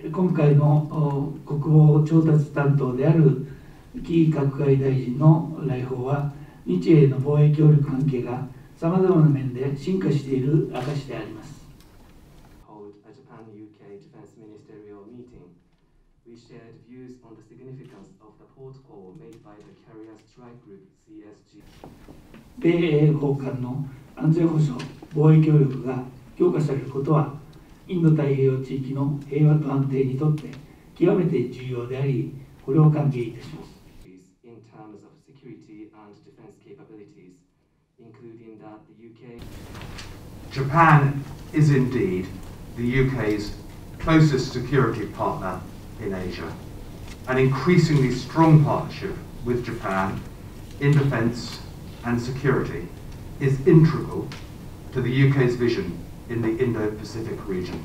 今回の国防調達担当である魏核外大臣の来訪は、日英の防衛協力関係がさまざまな面で進化している証であります。米英豪間の安全保障・防衛協力が強化されることは、インド太平洋地域の平和と安定にとって極めて重要であり、これを歓迎いたします。Japan is indeed the UK's closest security partner in Asia. An increasingly strong partnership with Japan in defence and security is integral to the UK's vision in the Indo-Pacific region.